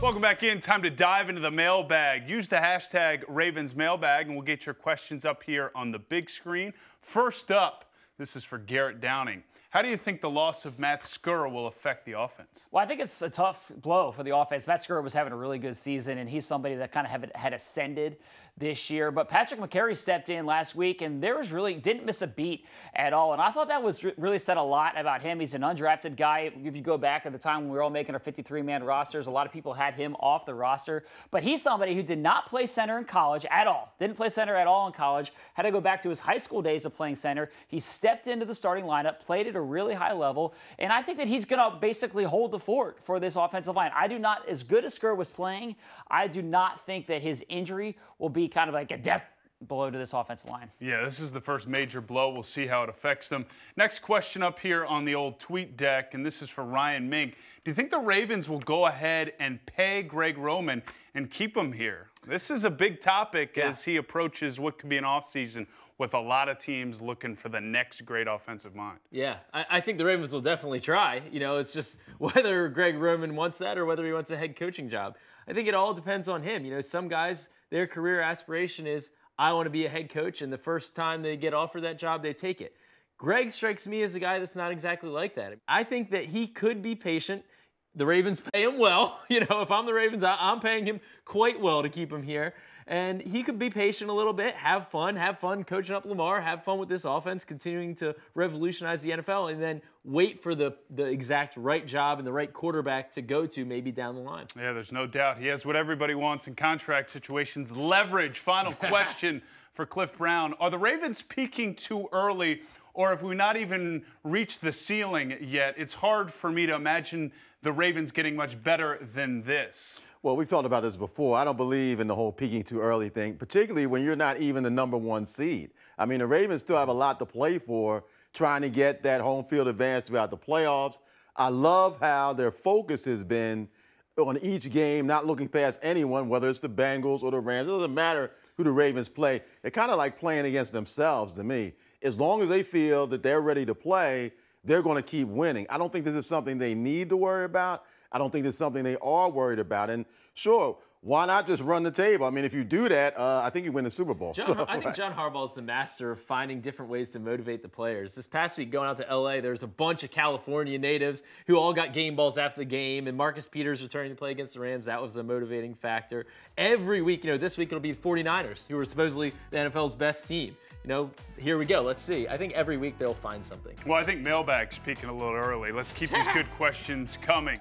Welcome back in. Time to dive into the mailbag. Use the hashtag RavensMailbag, and we'll get your questions up here on the big screen. First up, this is for Garrett Downing. How do you think the loss of Matt Skura will affect the offense? Well, I think it's a tough blow for the offense. Matt Skura was having a really good season, and he's somebody that kind of had ascended this year. But Patrick McCary stepped in last week, and there was really didn't miss a beat at all. And I thought that was really said a lot about him. He's an undrafted guy. If you go back at the time when we were all making our 53-man rosters, a lot of people had him off the roster. But he's somebody who did not play center in college at all. Didn't play center at all in college. Had to go back to his high school days of playing center. He stepped into the starting lineup, played it a really high level, and I think that he's going to basically hold the fort for this offensive line. I do not, as good as Skura was playing, I do not think that his injury will be kind of like a death blow to this offensive line. Yeah, this is the first major blow. We'll see how it affects them. Next question up here on the old tweet deck, and this is for Ryan Mink. Do you think the Ravens will go ahead and pay Greg Roman and keep him here? This is a big topic as he approaches what could be an offseason with a lot of teams looking for the next great offensive mind. Yeah, I think the Ravens will definitely try. You know, it's just whether Greg Roman wants that or whether he wants a head coaching job. I think it all depends on him. You know, some guys, their career aspiration is, I want to be a head coach, and the first time they get offered that job, they take it. Greg strikes me as a guy that's not exactly like that. I think that he could be patient. The Ravens pay him well. You know, if I'm the Ravens, I'm paying him quite well to keep him here. And he could be patient a little bit, have fun coaching up Lamar, have fun with this offense, continuing to revolutionize the NFL, and then wait for the exact right job and the right quarterback to go to maybe down the line. Yeah, there's no doubt. He has what everybody wants in contract situations, leverage. Final question for Cliff Brown. Are the Ravens peaking too early, or have we not even reached the ceiling yet? It's hard for me to imagine the Ravens getting much better than this. Well, we've talked about this before. I don't believe in the whole peaking too early thing, particularly when you're not even the #1 seed. I mean, the Ravens still have a lot to play for, trying to get that home field advantage throughout the playoffs. I love how their focus has been on each game, not looking past anyone, whether it's the Bengals or the Rams. It doesn't matter who the Ravens play. They're kind of like playing against themselves to me. As long as they feel that they're ready to play, they're going to keep winning. I don't think this is something they need to worry about. I don't think it's something they are worried about. And sure, why not just run the table? I mean, if you do that, I think you win the Super Bowl. I think John Harbaugh is the master of finding different ways to motivate the players. This past week going out to L.A., there's a bunch of California natives who all got game balls after the game, and Marcus Peters returning to play against the Rams, that was a motivating factor. Every week, you know, this week it'll be the 49ers, who are supposedly the NFL's best team. You know, here we go. Let's see. I think every week they'll find something. Well, I think mailbag's peaking a little early. Let's keep these good questions coming.